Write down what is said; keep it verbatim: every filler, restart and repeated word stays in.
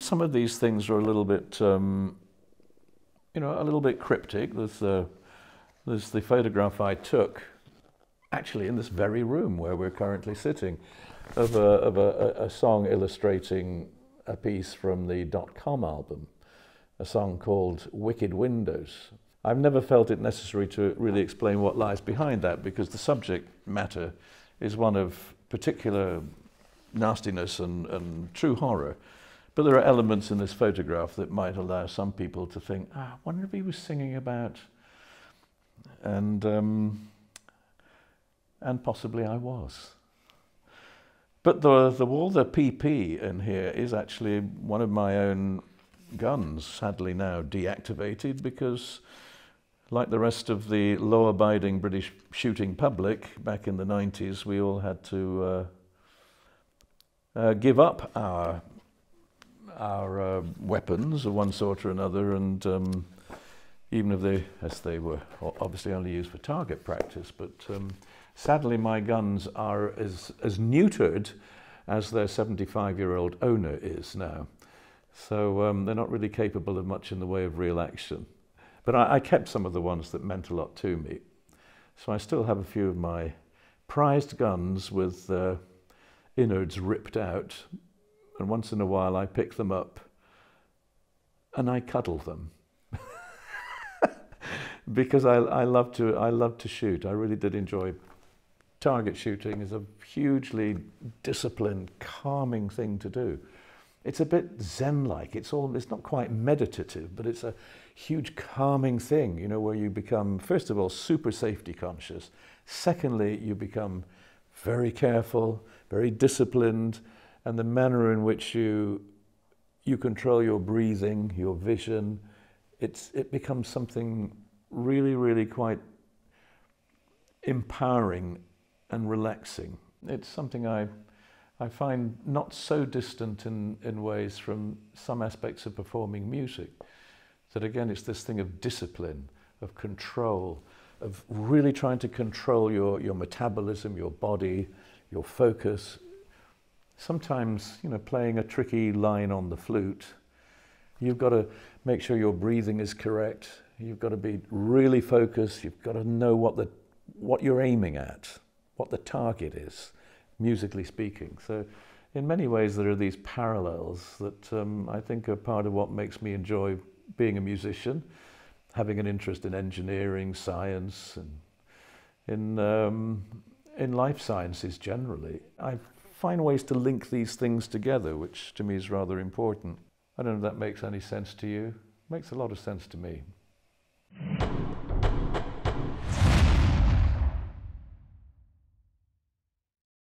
Some of these things are a little bit, um, you know, a little bit cryptic. There's, uh, there's the photograph I took, actually in this very room where we're currently sitting, of a, of a, a song illustrating a piece from the Dotcom album, a song called Wicked Windows. I've never felt it necessary to really explain what lies behind that, because the subject matter is one of particular nastiness and, and true horror. But there are elements in this photograph that might allow some people to think, ah, I wonder if he was singing about, and, um, and possibly I was. But the, the Walther P P in here is actually one of my own guns, sadly now deactivated, because like the rest of the law-abiding British shooting public back in the nineties, we all had to uh, uh, give up our our uh, weapons of one sort or another, and um, even if they, as they were obviously only used for target practice, but um, sadly my guns are as, as neutered as their seventy-five-year-old owner is now. So um, they're not really capable of much in the way of real action. But I, I kept some of the ones that meant a lot to me. So I still have a few of my prized guns with uh, innards ripped out. And once in a while I pick them up and I cuddle them because I, I love to I love to shoot. I really did enjoy target shooting. Is a hugely disciplined, calming thing to do. It's a bit zen-like. It's all it's not quite meditative, but it's a huge calming thing. You know, where you become first of all super safety conscious. Secondly, you become very careful, very disciplined. And the manner in which you you control your breathing, your vision, it's it becomes something really, really quite empowering and relaxing. It's something I I find not so distant in, in ways from some aspects of performing music. That again, it's this thing of discipline, of control, of really trying to control your, your metabolism, your body, your focus. Sometimes, you know, playing a tricky line on the flute, you've got to make sure your breathing is correct. You've got to be really focused. You've got to know what the what you're aiming at, what the target is, musically speaking. So, in many ways, there are these parallels that um, I think are part of what makes me enjoy being a musician, having an interest in engineering, science, and in um, in life sciences generally. I've find ways to link these things together, which to me is rather important. I don't know if that makes any sense to you. It makes a lot of sense to me.